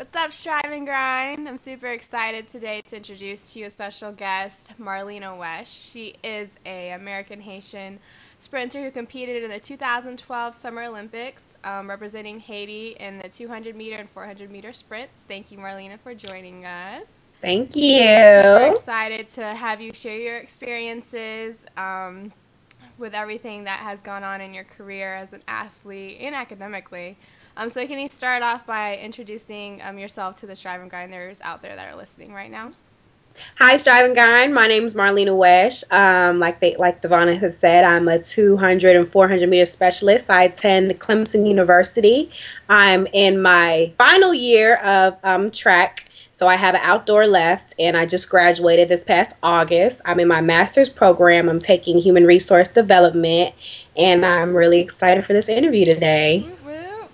What's up, Strive and Grind? I'm super excited today to introduce to you a special guest, Marlena Wesh. She is an American Haitian sprinter who competed in the 2012 Summer Olympics, representing Haiti in the 200-meter and 400-meter sprints. Thank you, Marlena, for joining us. Thank you. I'm super excited to have you share your experiences with everything that has gone on in your career as an athlete and academically. So can you start off by introducing yourself to the Strive and Grinders out there that are listening right now? Hi, Strive and Grind. My name is Marlena Wesh. Like Devonna has said, I'm a 200 and 400 meter specialist. I attend Clemson University. I'm in my final year of track, so I have an outdoor left, and I just graduated this past August. I'm in my master's program. I'm taking human resource development, and I'm really excited for this interview today.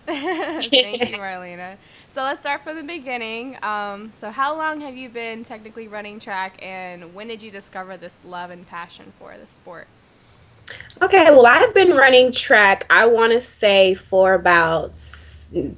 Thank you, Marlena. So let's start from the beginning. So how long have you been technically running track, and when did you discover this love and passion for the sport? Okay, well, I've been running track, I want to say, for about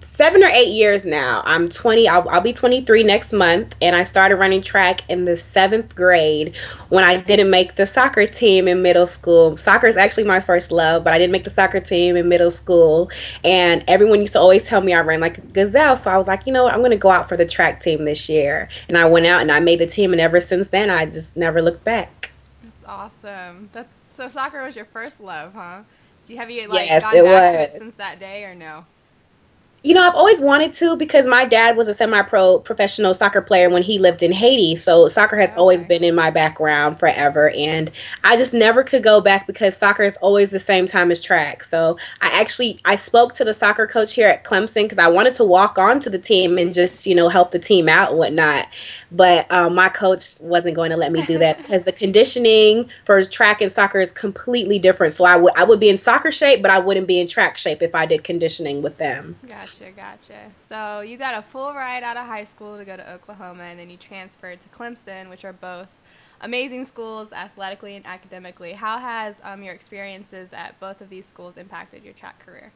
7 or 8 years now. I'm 20. I'll be 23 next month, and I started running track in the 7th grade when I didn't make the soccer team in middle school. Soccer is actually my first love, but I didn't make the soccer team in middle school, and everyone used to always tell me I ran like a gazelle, so I was like, you know what, I'm going to go out for the track team this year, and I went out and I made the team, and ever since then, I just never looked back. That's awesome. So soccer was your first love, huh? Have you gone back to it since that day, or no? You know, I've always wanted to, because my dad was a semi-pro professional soccer player when he lived in Haiti. So soccer has always been in my background forever. And I just never could go back, because soccer is always the same time as track. So I spoke to the soccer coach here at Clemson, because I wanted to walk on to the team and just, you know, help the team out and whatnot. But my coach wasn't going to let me do that, because the conditioning for track and soccer is completely different. So I would be in soccer shape, but I wouldn't be in track shape if I did conditioning with them. Gotcha. So you got a full ride out of high school to go to Oklahoma, and then you transferred to Clemson, which are both amazing schools athletically and academically. How has your experiences at both of these schools impacted your track career?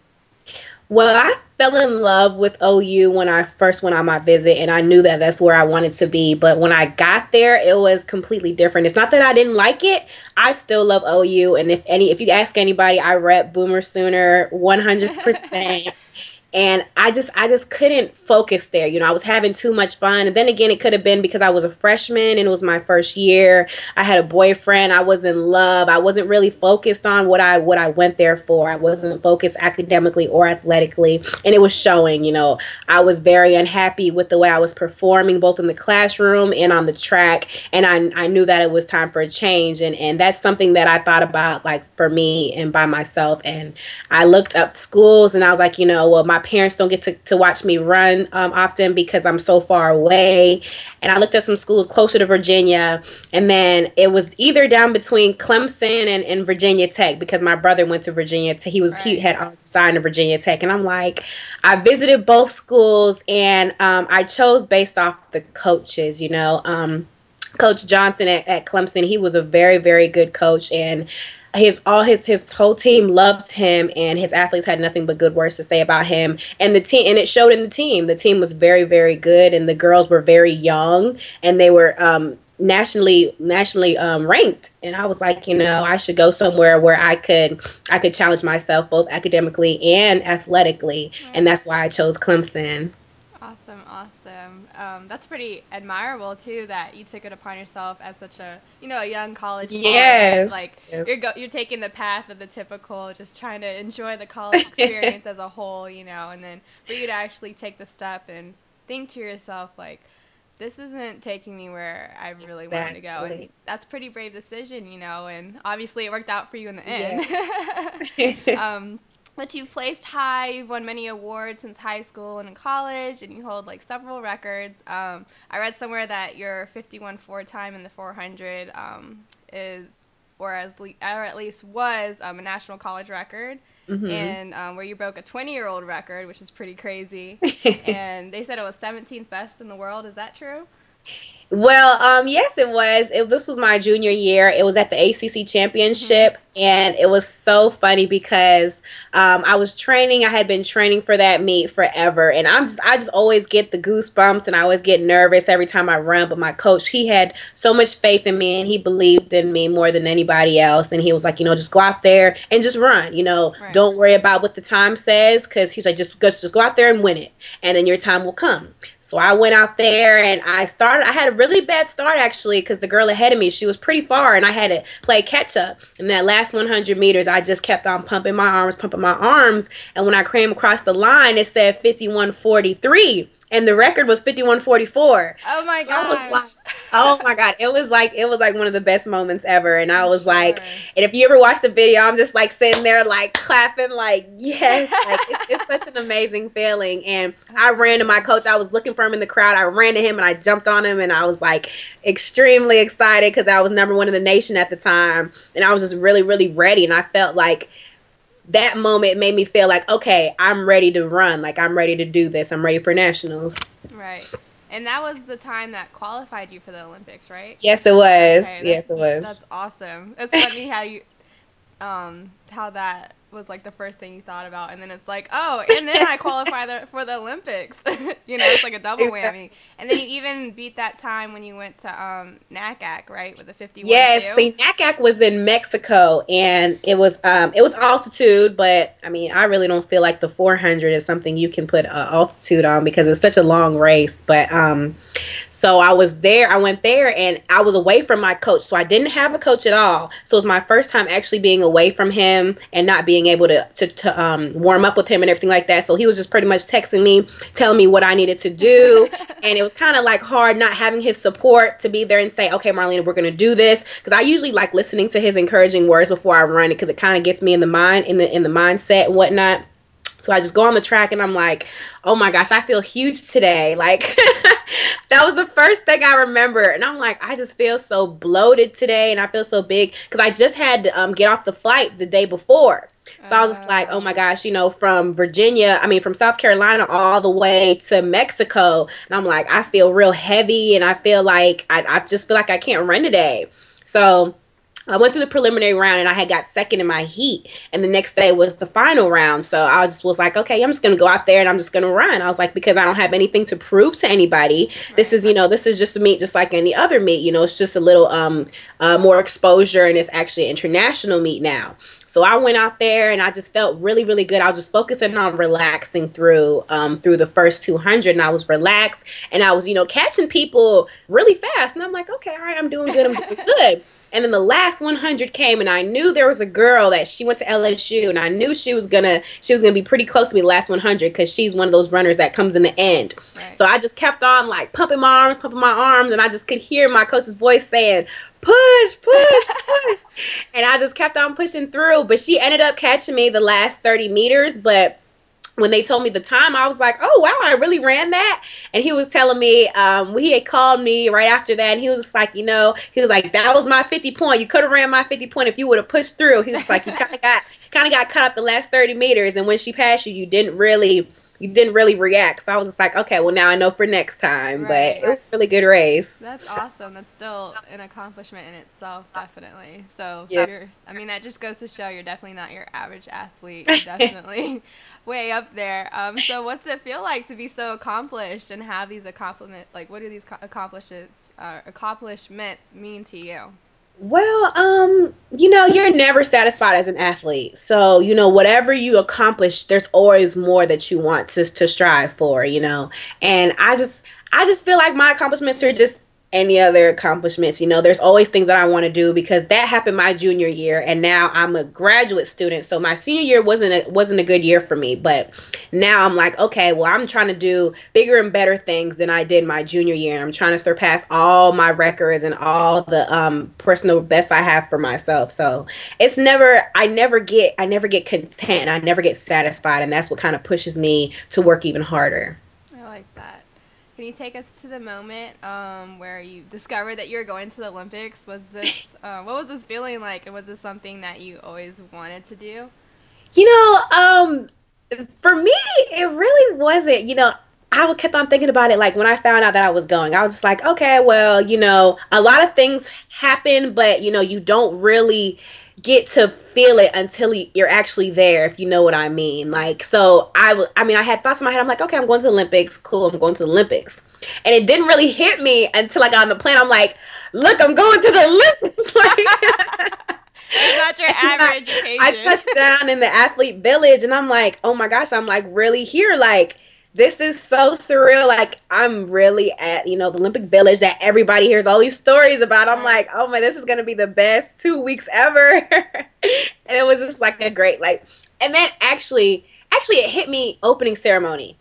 Well, I fell in love with OU when I first went on my visit, and I knew that that's where I wanted to be. But when I got there, it was completely different. It's not that I didn't like it. I still love OU, and if you ask anybody, I rep Boomer Sooner 100%. And I just couldn't focus there. You know, I was having too much fun. And then again, it could have been because I was a freshman and it was my first year. I had a boyfriend. I was in love. I wasn't really focused on what I went there for. I wasn't focused academically or athletically. And it was showing, you know. I was very unhappy with the way I was performing, both in the classroom and on the track. And I knew that it was time for a change. And that's something that I thought about, like, for me and by myself. And I looked up schools, and I was like, you know, well, my parents don't get to watch me run often, because I'm so far away. And I looked at some schools closer to Virginia, and then it was either down between Clemson and Virginia Tech, because my brother went to Virginia Tech. He had signed to Virginia Tech, and I'm like, I visited both schools, and I chose based off the coaches, you know. Coach Johnson at Clemson, he was a very, very good coach, and his whole team loved him, and his athletes had nothing but good words to say about him. And the team, and it showed in the team. The team was very, very good, and the girls were very young, and they were nationally ranked. And I was like, you know, I should go somewhere where I could challenge myself both academically and athletically, and that's why I chose Clemson. Awesome. That's pretty admirable too, that you took it upon yourself as such a, you know, a young college student. Yes. Like, you're taking the path of the typical, just trying to enjoy the college experience as a whole, you know, and then for you to actually take the step and think to yourself, like, this isn't taking me where I really wanted to go. And that's a pretty brave decision, you know, and obviously it worked out for you in the end. Yes. But you've placed high, you've won many awards since high school and in college, and you hold, like, several records. I read somewhere that your 51.4 time in the 400 is, or at least was, a national college record, and where you broke a 20-year-old record, which is pretty crazy. And they said it was 17th best in the world. Is that true? Well, yes, it was. This was my junior year. It was at the ACC Championship, and it was so funny because I was training. I had been training for that meet forever, and I just always get the goosebumps, and I always get nervous every time I run. But my coach, he had so much faith in me, and he believed in me more than anybody else. And he was like, you know, just go out there and just run. You know, right. Don't worry about what the time says, because he's like, just go out there and win it, and then your time will come. So I went out there and I had a really bad start actually, because the girl ahead of me, she was pretty far and I had to play catch up. And that last 100 meters, I just kept on pumping my arms. And when I came across the line, it said 51:43. And the record was 51:44. Oh my gosh. I was like, oh my God. It was like one of the best moments ever. And I was like, and if you ever watch the video, I'm just like sitting there like clapping, like, yes. Like, it's such an amazing feeling. And I ran to my coach. I was looking for him in the crowd. I ran to him and I jumped on him and I was like extremely excited because I was #1 in the nation at the time. And I was just really, really ready. And I felt like that moment made me feel like, okay, I'm ready to run. Like, I'm ready to do this. I'm ready for nationals. Right. And that was the time that qualified you for the Olympics, right? Yes, it was. Okay, yes, it was. That's awesome. It's funny how you, how that was like the first thing you thought about. And then it's like, oh, and then I qualify for the Olympics. You know, it's like a double whammy. And then you even beat that time when you went to NACAC, right, with the 51-2? Yes, see, NACAC was in Mexico, and it was altitude, but, I mean, I really don't feel like the 400 is something you can put altitude on because it's such a long race. But so I was there. I went there, and I was away from my coach, so I didn't have a coach at all. So it was my first time actually being away from him and not being able to warm up with him and everything like that. So he was just pretty much texting me, telling me what I needed to do. And it was kind of like hard not having his support to be there and say, okay, Marlena, we're going to do this. Because I usually like listening to his encouraging words before I run it because it kind of gets me in the mind, in the mindset and whatnot. So I just go on the track and I'm like, oh my gosh, I feel huge today. Like that was the first thing I remember. And I'm like, I just feel so bloated today and I feel so big because I just had to get off the flight the day before. So I was just like, oh my gosh, you know, from South Carolina all the way to Mexico. And I'm like, I feel real heavy and I feel like I just feel like I can't run today. So I went through the preliminary round and I had got second in my heat. And the next day was the final round. So I just was like, okay, I'm just going to go out there and I'm just going to run. I was like, because I don't have anything to prove to anybody. Right. This is just a meet just like any other meet. You know, it's just a little more exposure and it's actually an international meet now. So I went out there and I just felt really, really good. I was just focusing on relaxing through the first 200 and I was relaxed and I was, you know, catching people really fast. And I'm like, okay, all right, I'm doing good. I'm doing good. And then the last 100 came and I knew there was a girl that she went to LSU and I knew she was going to be pretty close to me the last 100 because she's one of those runners that comes in the end. Right. So I just kept on like pumping my arms and I just could hear my coach's voice saying, push, push, push. And I just kept on pushing through. But she ended up catching me the last 30 meters. But when they told me the time, I was like, oh, wow, I really ran that. And he was telling me, he had called me right after that. And he was just like, you know, he was like, that was my 50 point. You could have ran my 50 point if you would have pushed through. He was like, you kind of got caught up the last 30 meters. And when she passed you, you didn't really react. So I was just like, okay, well, now I know for next time. Right. But it was a really good race. That's awesome. That's still an accomplishment in itself, definitely. So, yeah. That just goes to show you're definitely not your average athlete. You're definitely way up there. So what's it feel like to be so accomplished and have these accomplishments? Like, what do these accomplishments mean to you? Well, you know, you're never satisfied as an athlete. So, you know, whatever you accomplish, there's always more that you want to strive for, you know. And I just feel like my accomplishments are just any other accomplishments. You know, there's always things that I want to do because that happened my junior year and now I'm a graduate student. So my senior year wasn't a good year for me, but now I'm like, okay, well, I'm trying to do bigger and better things than I did my junior year. And I'm trying to surpass all my records and all the personal best I have for myself. So it's never, I never get content. I never get satisfied. And that's what kind of pushes me to work even harder. I like that. Can you take us to the moment where you discovered that you were going to the Olympics? What was this feeling like? And was this something that you always wanted to do? You know, for me, it really wasn't. You know, I kept on thinking about it. Like when I found out that I was going, I was just like, okay, well, you know, a lot of things happen, but you know, you don't really get to feel it until you're actually there, if you know what I mean. Like, so I had thoughts in my head. I'm like, okay, I'm going to the Olympics. Cool. I'm going to the Olympics. And it didn't really hit me until I got on the plane. I'm like, look, I'm going to the Olympics. Like, it's not your average occasion. I touched down in the athlete village and I'm like, oh my gosh, I'm like really here. Like, this is so surreal. Like, I'm really at, you know, the Olympic Village that everybody hears all these stories about. I'm like, oh my, this is going to be the best 2 weeks ever. And it was just like a great, like, and then actually it hit me opening ceremony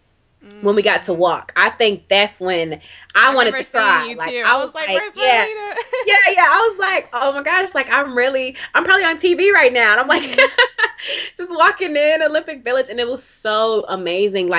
when we got to walk. I think that's when I wanted to cry. Like, I was like, yeah. I was like, oh my gosh, like I'm probably on TV right now. And I'm like, just walking in Olympic Village. And it was so amazing.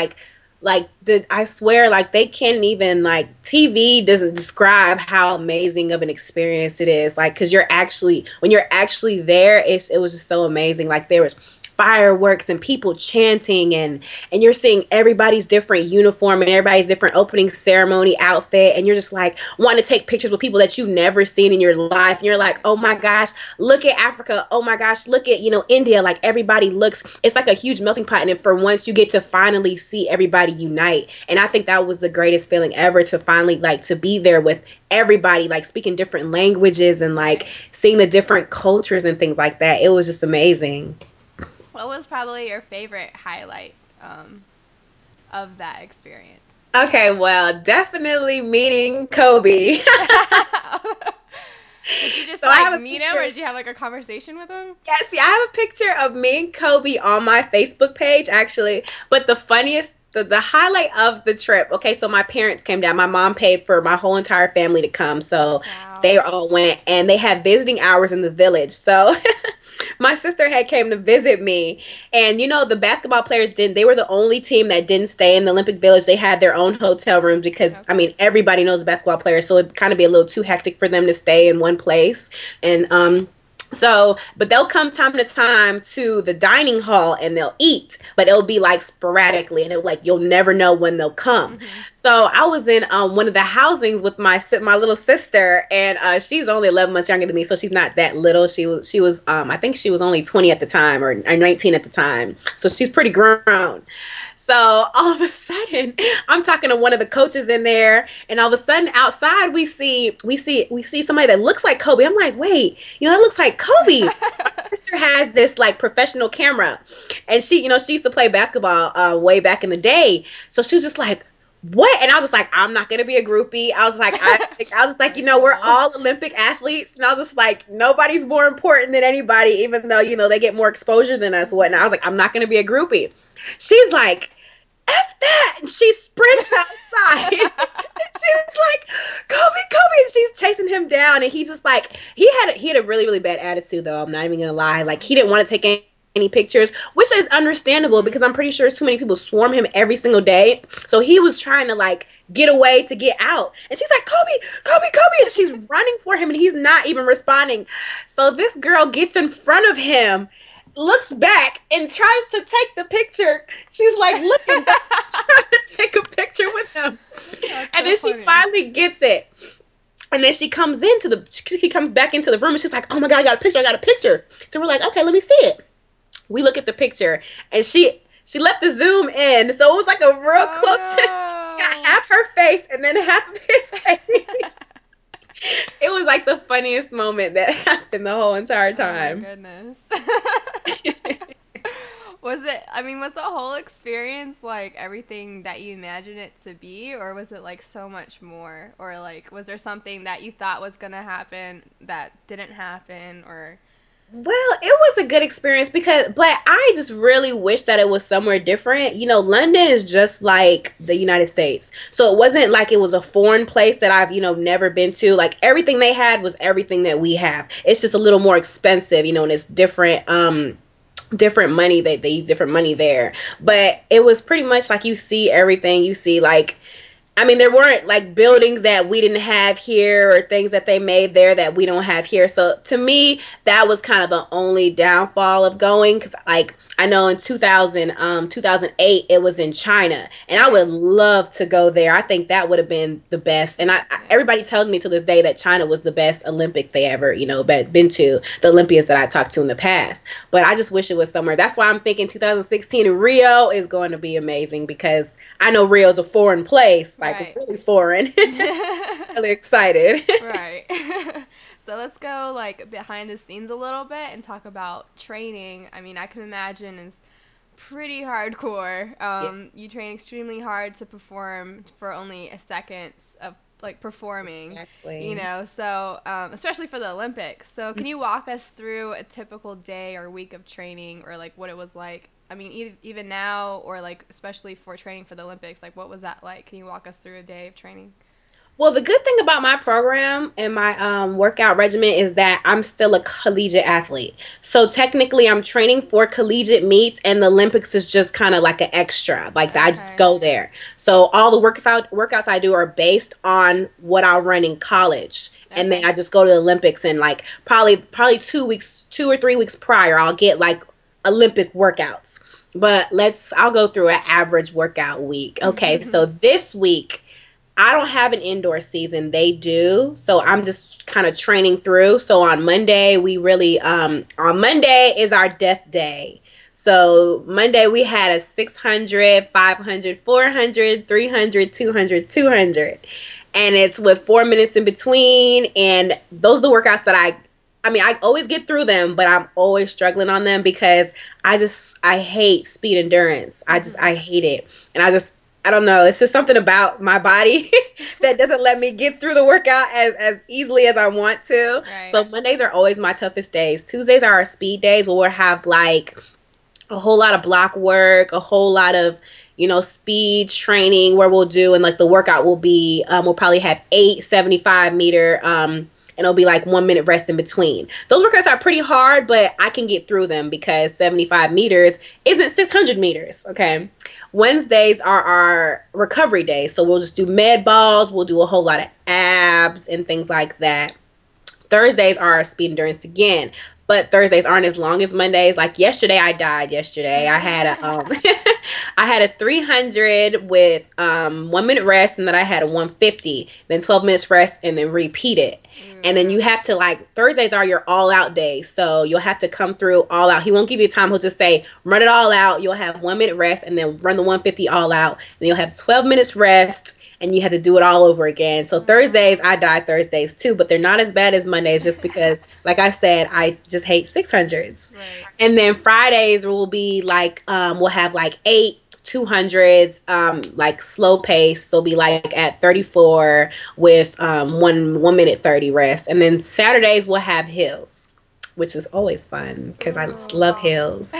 I swear, like, they can't even, like, TV doesn't describe how amazing of an experience it is. Like, because when you're actually there, it was just so amazing. Like, there was fireworks and people chanting and you're seeing everybody's different uniform and everybody's different opening ceremony outfit. And you're just, like, wanting to take pictures with people that you've never seen in your life. And you're like, oh, my gosh, look at Africa. Oh, my gosh, look at, you know, India. Like, everybody looks, it's like a huge melting pot. And then for once, you get to finally see everybody unite. And I think that was the greatest feeling ever, to finally, like, to be there with everybody, like, speaking different languages and, like, seeing the different cultures and things like that. It was just amazing. What was probably your favorite highlight of that experience? Okay, well, definitely meeting Kobe. Did you just, so like, meet him, or did you have, like, a conversation with him? Yeah, see, I have a picture of me and Kobe on my Facebook page, actually. But the funniest, the highlight of the trip, okay, so my parents came down. My mom paid for my whole entire family to come, so wow. They all went. And they had visiting hours in the village, so... My sister had came to visit me, and, you know, the basketball players didn't. They were the only team that didn't stay in the Olympic Village. They had their own hotel rooms because, I mean, everybody knows basketball players, so it'd kind of be a little too hectic for them to stay in one place. And so, but they'll come time to time to the dining hall and they'll eat, but it'll be like sporadically, and it'll, like, you'll never know when they'll come. Mm-hmm. So I was in one of the housings with my little sister, and she's only 11 months younger than me, so she's not that little. She was I think she was only 20 at the time, or 19 at the time, so she's pretty grown. So all of a sudden, I'm talking to one of the coaches in there, and all of a sudden outside we see somebody that looks like Kobe. I'm like, wait, you know, that looks like Kobe. My sister has this, like, professional camera, and she, you know, she used to play basketball way back in the day. So she was just like, what? And I was just like, I'm not going to be a groupie. I was like, I was like, you know, we're all Olympic athletes. And I was just like, nobody's more important than anybody, even though, you know, they get more exposure than us. And I was like, I'm not going to be a groupie. She's like, F that, and she sprints outside. And she's like, Kobe, and she's chasing him down. And he just, like, he had a really, really bad attitude, though. I'm not even gonna lie. Like, he didn't want to take any pictures, which is understandable, because I'm pretty sure too many people swarm him every single day. So he was trying to, like, get away to get out. And she's like, Kobe, and she's running for him, and he's not even responding. So this girl gets in front of him, looks back, and tries to take the picture. She's like looking back, trying to take a picture with him. That's and so then funny. She finally gets it. And then she comes back into the room, and she's like, oh my God, I got a picture. So we're like, okay, let me see it. We look at the picture, and she left the zoom in. So it was like a real close. No. She got half her face and then half of his face. It was like the funniest moment that happened the whole entire time. Oh my goodness. Was the whole experience, like, everything that you imagined it to be, or was it, like, so much more? Or, like, was there something that you thought was going to happen that didn't happen, or... Well, it was a good experience but I just really wish that it was somewhere different. You know, London is just like the United States. So it wasn't like it was a foreign place that I've, you know, never been to. Like, everything they had was everything that we have. It's just a little more expensive, you know, and it's different, different money. They use different money there. But it was pretty much like you see everything. You see, like, I mean, there weren't like buildings that we didn't have here or things that they made there that we don't have here. So to me, that was kind of the only downfall of going, because like I know in 2008, it was in China, and I would love to go there. I think that would have been the best. And everybody tells me to this day that China was the best Olympic they ever, you know, been to, the Olympians that I talked to in the past. But I just wish it was somewhere. That's why I'm thinking 2016 in Rio is going to be amazing, because I know Rio is a foreign place. Like, right. Really foreign. Really excited. Right. So let's go, like, behind the scenes a little bit and talk about training. I mean, I can imagine it's pretty hardcore. You train extremely hard to perform for only a second of, like, performing. Exactly. You know, so, especially for the Olympics. So can you walk us through a typical day or week of training, or, like, what it was like? I mean, even now, or like especially for training for the Olympics, like what was that like? Can you walk us through a day of training? Well, the good thing about my program and my workout regimen is that I'm still a collegiate athlete. So technically I'm training for collegiate meets, and the Olympics is just kind of like an extra. Like, okay. I just go there. So all the workouts I do are based on what I'll run in college. And then I just go to the Olympics, and like probably 2 or 3 weeks prior, I'll get like Olympic workouts. But I'll go through an average workout week. Okay, so this week I don't have an indoor season. They do. So I'm just kind of training through. So on Monday, on Monday is our death day. So Monday we had a 600, 500, 400, 300, 200, 200. And it's with 4 minutes in between. And those are the workouts that I always get through them, but I'm always struggling on them because I hate speed endurance. I hate it. And I don't know. It's just something about my body that doesn't let me get through the workout as easily as I want to. Right. So Mondays are always my toughest days. Tuesdays are our speed days, where we'll have like a whole lot of block work, a whole lot of, you know, speed training, where we'll do, and like the workout will be, we'll probably have 8 75-meter, and it'll be like 1 minute rest in between. Those workouts are pretty hard, but I can get through them because 75 meters isn't 600 meters, okay? Wednesdays are our recovery days. So we'll just do med balls. We'll do a whole lot of abs and things like that. Thursdays are our speed endurance again. But Thursdays aren't as long as Mondays. Like yesterday, I died yesterday. I had a I had a 300 with 1 minute rest, and then I had a 150, then 12 minutes rest, and then repeat it. And then you have to, like, Thursdays are your all out days. So you'll have to come through all out. He won't give you time. He'll just say, run it all out. You'll have 1 minute rest, and then run the 150 all out. And you'll have 12 minutes rest, and you have to do it all over again. So Thursdays, I die Thursdays too, but they're not as bad as Mondays just because, like I said, I just hate 600s. Right. And then Fridays will be like, we'll have like 8 200s, like slow pace. They'll be like at 34 with 1 minute 30 rest. And then Saturdays we'll have hills, which is always fun because I just love hills.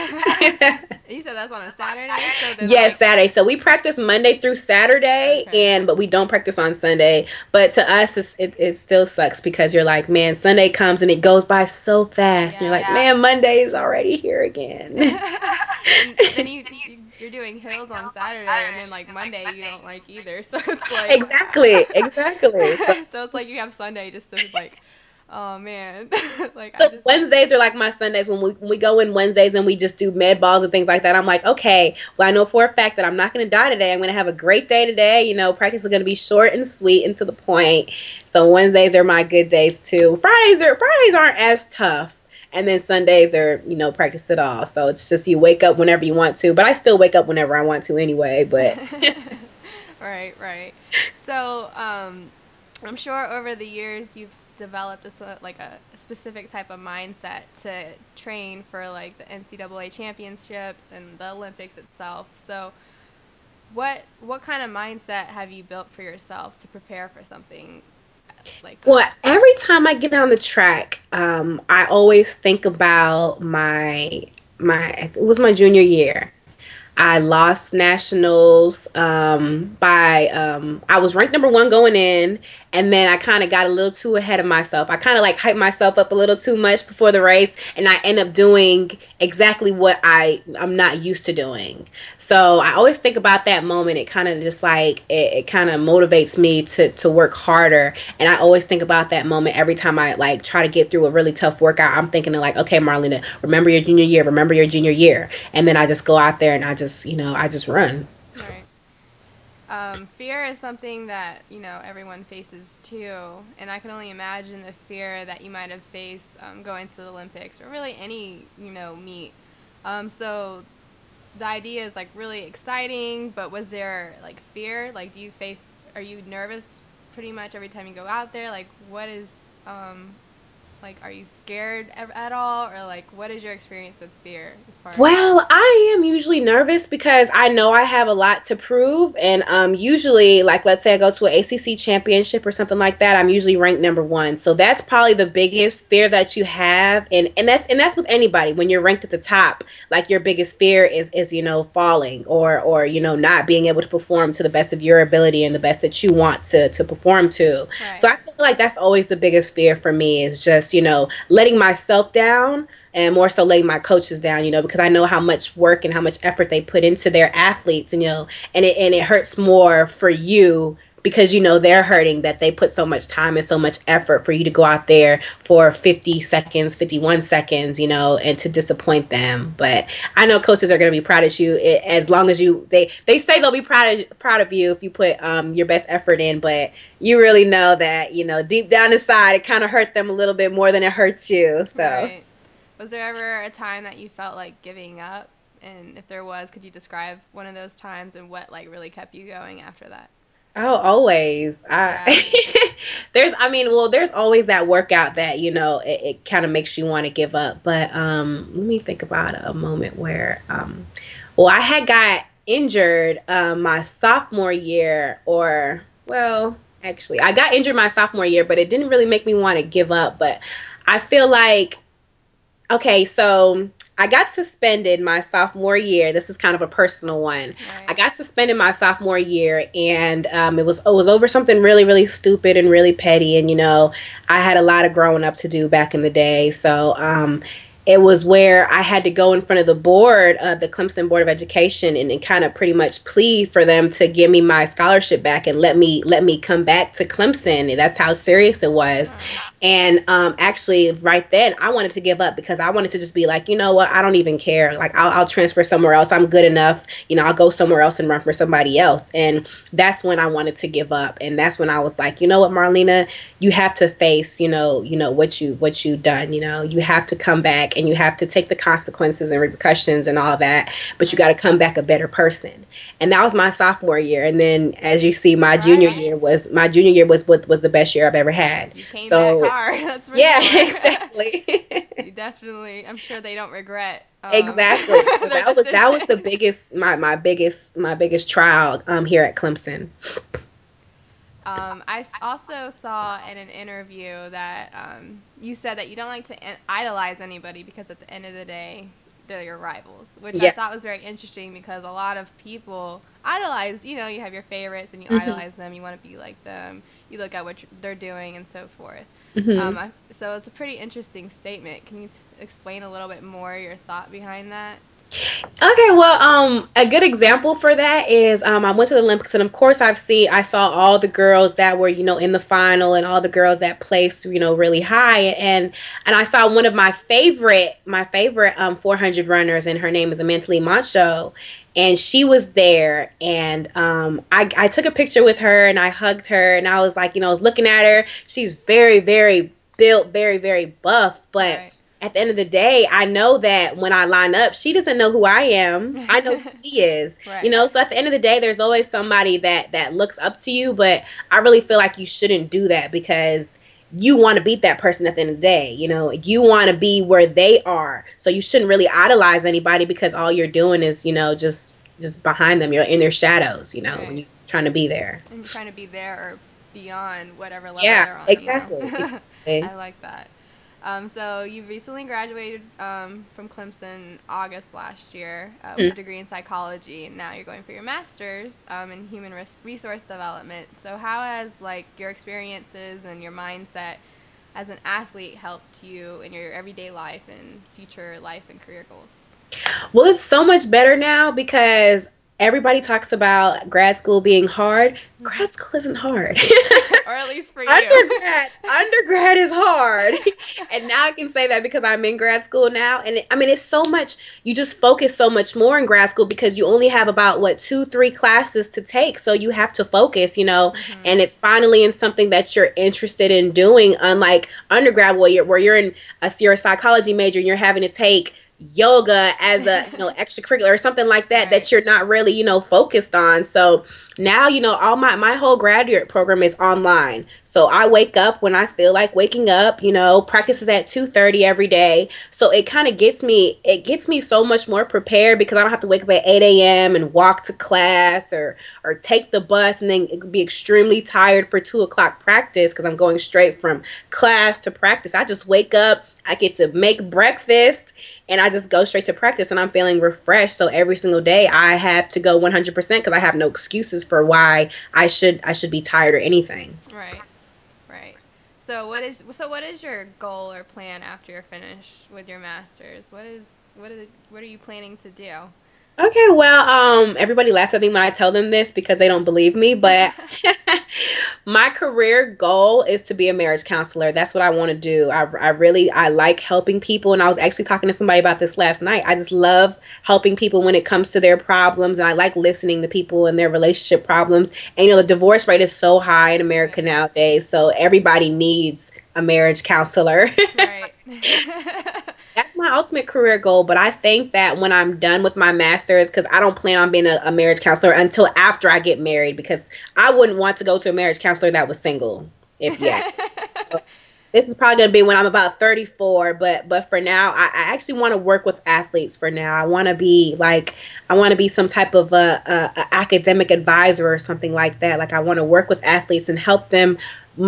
You said that's on a Saturday? So yes, like Saturday. So we practice Monday through Saturday, okay. But we don't practice on Sunday. But to us, it still sucks because you're like, man, Sunday comes and it goes by so fast. Yeah, and you're like, man, Monday is already here again. And then you're doing hills on Saturday, and then like Monday you don't like either, so it's like exactly. So it's like you have Sunday just to like, oh man. Like, so Wednesdays are like my Sundays. When we go in Wednesdays and we just do med balls and things like that, I'm like, okay, well I know for a fact that I'm not going to die today. I'm going to have a great day today. You know, practice is going to be short and sweet and to the point. So Wednesdays are my good days too. Fridays aren't as tough. And then Sundays are, you know, practice at all. So it's just you wake up whenever you want to. But I still wake up whenever I want to anyway. But Right. So I'm sure over the years you've developed a specific type of mindset to train for like the NCAA championships and the Olympics itself. So what kind of mindset have you built for yourself to prepare for something? Well, every time I get on the track, I always think about my. It was my junior year. I lost nationals I was ranked number 1 going in, and then I kind of got a little too ahead of myself. I kind of like hyped myself up a little too much before the race, and I end up doing exactly what I'm not used to doing. So I always think about that moment. It kind of just like, it kind of motivates me to work harder. And I always think about that moment every time I like try to get through a really tough workout. I'm thinking like, okay, Marlena, remember your junior year, remember your junior year. And then I just go out there and I just, you know, I just run. Right. Fear is something that, you know, everyone faces too. And I can only imagine the fear that you might have faced going to the Olympics or really any, you know, meet. So the idea is like really exciting, but was there like fear? Like, do you face, are you nervous pretty much every time you go out there? Like, what is, like, are you scared at all? Or like, what is your experience with fear as far as? Well, I am usually nervous because I know I have a lot to prove. And usually, like, let's say I go to an ACC championship or something like that, I'm usually ranked #1. So that's probably the biggest fear that you have. And that's with anybody. When you're ranked at the top, like, your biggest fear is, you know, falling or, you know, not being able to perform to the best of your ability and the best that you want to perform to. Right. So I feel like that's always the biggest fear for me, is just, you know, letting myself down, and more so letting my coaches down, you know, because I know how much work and how much effort they put into their athletes, and, you know, and it hurts more for you because, you know, they're hurting that they put so much time and so much effort for you to go out there for 50 seconds, 51 seconds, you know, and to disappoint them. But I know coaches are going to be proud of you as long as you, they say they'll be proud of you if you put your best effort in, but you really know that, you know, deep down inside, it kind of hurt them a little bit more than it hurts you. So, right. Was there ever a time that you felt like giving up? And if there was, could you describe one of those times and what like really kept you going after that? Oh, always. Yeah. There's always that workout that, you know, it kind of makes you want to give up. But let me think about a moment where, I had got injured my sophomore year, I got injured my sophomore year, but it didn't really make me want to give up. But I feel like, okay, so I got suspended my sophomore year. This is kind of a personal one. Right. I got suspended my sophomore year, and it was over something really, really stupid and really petty. And, you know, I had a lot of growing up to do back in the day. So it was where I had to go in front of the board, the Clemson Board of Education, and kind of pretty much plead for them to give me my scholarship back and let me come back to Clemson. And that's how serious it was. Oh. And actually, right then, I wanted to give up because I wanted to just be like, you know what, I don't even care. Like, I'll transfer somewhere else. I'm good enough. You know, I'll go somewhere else and run for somebody else. And that's when I wanted to give up. And that's when I was like, you know what, Marlena, you have to face, you know what you've done. You know, you have to come back. And you have to take the consequences and repercussions and all that, but you got to come back a better person. And that was my sophomore year. And then, as you see, my junior year was the best year I've ever had. You came back hard. That's really hard. Exactly. You definitely. I'm sure they don't regret. Exactly. So that was the biggest, my biggest trial here at Clemson. I also saw in an interview that you said that you don't like to idolize anybody because at the end of the day, they're your rivals, which I thought was very interesting because a lot of people idolize, you know, you have your favorites and you idolize them, you want to be like them, you look at what they're doing and so forth. So it's a pretty interesting statement. Can you explain a little bit more your thought behind that? Okay, well, a good example for that is I went to the Olympics, and of course I saw all the girls that were, you know, in the final and all the girls that placed, you know, really high, and I saw one of my favorite 400 runners, and her name is Amantalee Moncho. And she was there, and I took a picture with her, and I hugged her, and I was like, you know, I was looking at her. She's very, very built, very, very buff, but at the end of the day, I know that when I line up, she doesn't know who I am. I know who she is, you know? So at the end of the day, there's always somebody that looks up to you, but I really feel like you shouldn't do that because you want to beat that person at the end of the day. You know, you want to be where they are. So you shouldn't really idolize anybody because all you're doing is, you know, just behind them. You're in their shadows, you know, when you're trying to be there. And trying to be there or beyond whatever level they're on. Yeah, exactly. I like that. So you recently graduated from Clemson August last year with a degree in psychology, and now you're going for your master's in human resource development. So how has like your experiences and your mindset as an athlete helped you in your everyday life and future life and career goals? Well, it's so much better now because everybody talks about grad school being hard. Grad school isn't hard. Or at least for you. Undergrad is hard. And now I can say that because I'm in grad school now. And it, I mean, it's so much, you just focus so much more in grad school because you only have about, what, 2-3 classes to take. So you have to focus, you know, and it's finally in something that you're interested in doing, unlike undergrad where you're in you're a psychology major and you're having to take yoga as a extracurricular or something like that, right, that you're not really, you know, focused on. So now, you know, all my whole graduate program is online. So I wake up when I feel like waking up, you know, practices at 2:30 every day. So it kind of gets me so much more prepared because I don't have to wake up at 8 a.m. and walk to class or take the bus and then be extremely tired for 2 o'clock practice because I'm going straight from class to practice. I just wake up, I get to make breakfast, and I just go straight to practice and I'm feeling refreshed. So every single day I have to go 100% because I have no excuses for why I should be tired or anything. Right. Right. So what is your goal or plan after you're finished with your master's? What are you planning to do? Okay, well, everybody laughs at me when I tell them this because they don't believe me, but my career goal is to be a marriage counselor. That's what I want to do. I like helping people, and I was actually talking to somebody about this last night. I just love helping people when it comes to their problems, and I like listening to people and their relationship problems. And, you know, the divorce rate is so high in America nowadays, so everybody needs a marriage counselor. Right. That's my ultimate career goal, but I think that when I'm done with my master's, because I don't plan on being a marriage counselor until after I get married, because I wouldn't want to go to a marriage counselor that was single, if yet. So this is probably going to be when I'm about 34, but for now, I actually want to work with athletes for now. I want to be some type of a academic advisor or something like that. Like I want to work with athletes and help them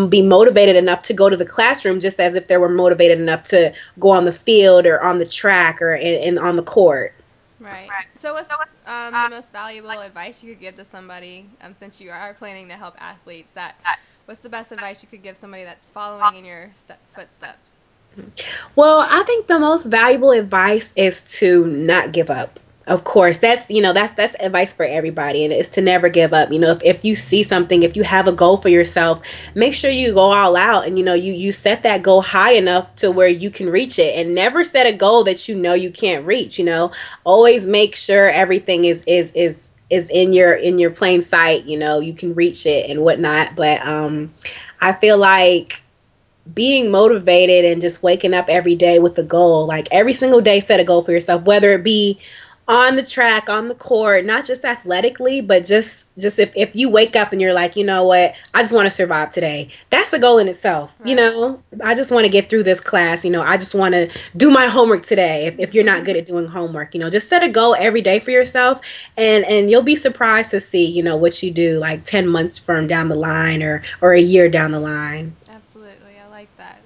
be motivated enough to go to the classroom just as if they were motivated enough to go on the field or on the track or in on the court. Right. So what's the most valuable advice you could give to somebody, since you are planning to help athletes, what's the best advice you could give somebody that's following in your footsteps? Well, I think the most valuable advice is to not give up. Of course, that's advice for everybody, and it's to never give up. You know, if you see something, if you have a goal for yourself, make sure you go all out and, you know, you set that goal high enough to where you can reach it, and never set a goal that you know you can't reach. You know, always make sure everything is in your plain sight. You know, you can reach it and whatnot. But I feel like being motivated and just waking up every day with a goal, like every single day, set a goal for yourself, whether it be on the track, on the court, not just athletically, but just if you wake up and you're like, you know what, I just want to survive today. That's a goal in itself. Right. You know, I just want to get through this class. You know, I just want to do my homework today. If you're not good at doing homework, you know, just set a goal every day for yourself, and you'll be surprised to see, you know, what you do like 10 months from down the line or a year down the line. Absolutely. I like that.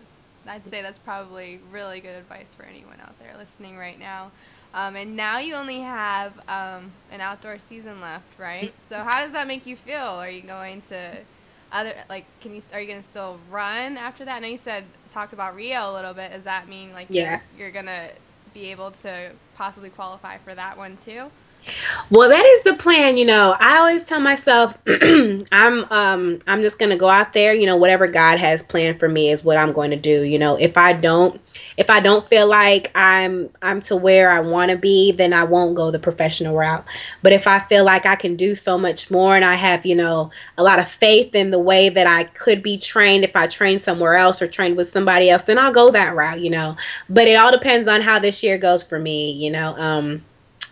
I'd say that's probably really good advice for anyone out there listening right now. And now you only have an outdoor season left, right? So how does that make you feel? Are you going to are you going to still run after that? I know you talked about Rio a little bit. Does that mean you're going to be able to possibly qualify for that one too? Well, that is the plan. You know, I always tell myself I'm just going to go out there. You know, whatever God has planned for me is what I'm going to do. You know, if I don't feel like I'm to where I want to be, then I won't go the professional route. But if I feel like I can do so much more and I have, you know, a lot of faith in the way that I could be trained, if I train somewhere else or trained with somebody else, then I'll go that route, you know. But it all depends on how this year goes for me, you know.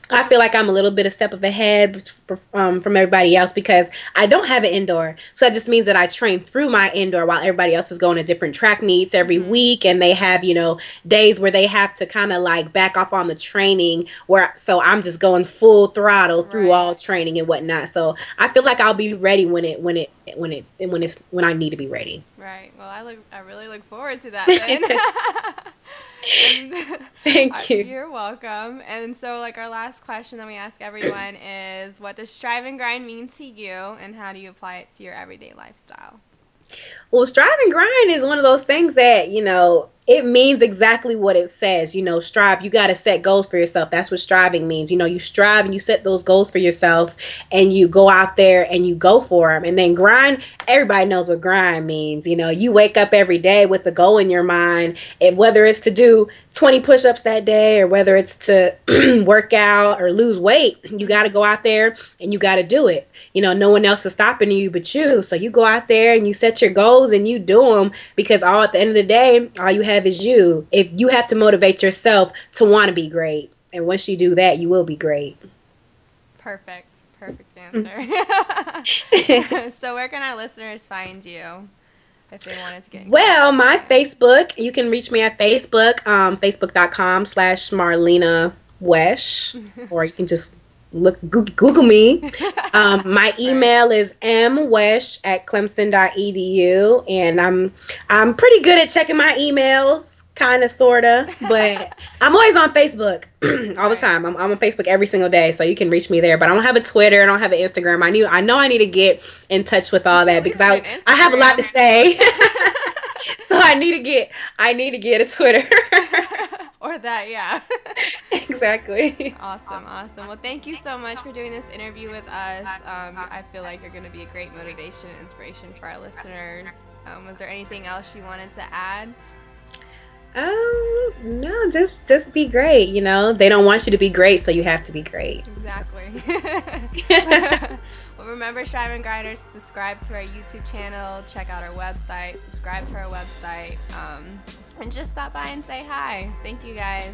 I feel like I'm a little bit a step ahead from everybody else because I don't have an indoor. So that just means that I train through my indoor while everybody else is going to different track meets every week. And they have, you know, days where they have to kind of like back off on the training so I'm just going full throttle through all training and whatnot. So I feel like I'll be ready when I need to be ready. Right. Well, I really look forward to that then. Thank you. You're welcome. And so, like, our last question that we ask everyone is, what does Strive and Grind mean to you, and how do you apply it to your everyday lifestyle? Well, Strive and Grind is one of those things that, you know, it means exactly what it says. You know, strive. You got to set goals for yourself. That's what striving means. You know, you strive and you set those goals for yourself and you go out there and you go for them. And then grind, everybody knows what grind means. You know, you wake up every day with a goal in your mind, and whether it's to do 20 push-ups that day or whether it's to work out or lose weight, you got to go out there and you got to do it. You know, no one else is stopping you but you. So you go out there and you set your goals and you do them, because all at the end of the day, all you have is you. If you have to motivate yourself to want to be great. And once you do that, you will be great. Perfect. Perfect answer. So where can our listeners find you if they wanted to get? Well, my Facebook, you can reach me at Facebook, facebook.com/Marlena Wesh, or you can just look, Google me. My email is mwesh@clemson.edu, and I'm pretty good at checking my emails, kind of, sort of, but I'm always on Facebook all the time. I'm on Facebook every single day, so you can reach me there. But I don't have a Twitter. I don't have an Instagram. I know I need to get in touch with all that, because I have a lot to say. So I need to get a Twitter. Or that, yeah. Exactly. Awesome. Well, thank you so much for doing this interview with us. I feel like you're going to be a great motivation and inspiration for our listeners. Was there anything else you wanted to add? No, just be great. You know, they don't want you to be great, so you have to be great. Exactly. Well, remember, Strive and Grinders, subscribe to our YouTube channel, check out our website, subscribe to our website, and just stop by and say hi. Thank you, guys.